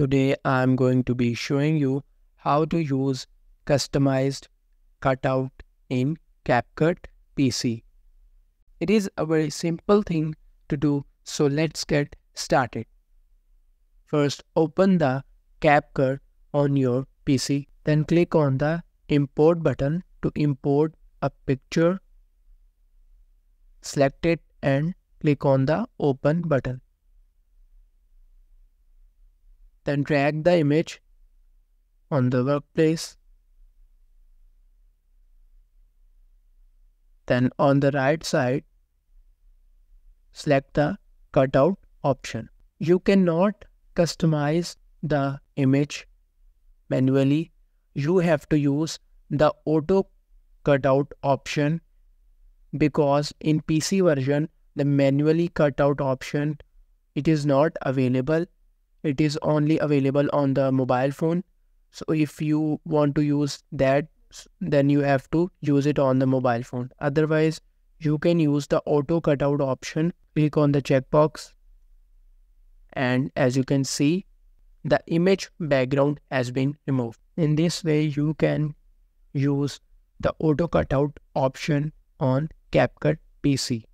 Today I'm going to be showing you how to use customized cutout in CapCut PC. It is a very simple thing to do, so let's get started. First, open the CapCut on your PC, then click on the import button to import a picture. Select it and click on the open button. Then drag the image on the workplace. Then on the right side, select the cutout option. You cannot customize the image manually. You have to use the auto cutout option because in PC version, the manually cutout option, it is not available. It is only available on the mobile phone. So if you want to use that, then you have to use it on the mobile phone. Otherwise, you can use the auto cutout option. Click on the checkbox. And as you can see, the image background has been removed. In this way, you can use the auto cutout option on CapCut PC.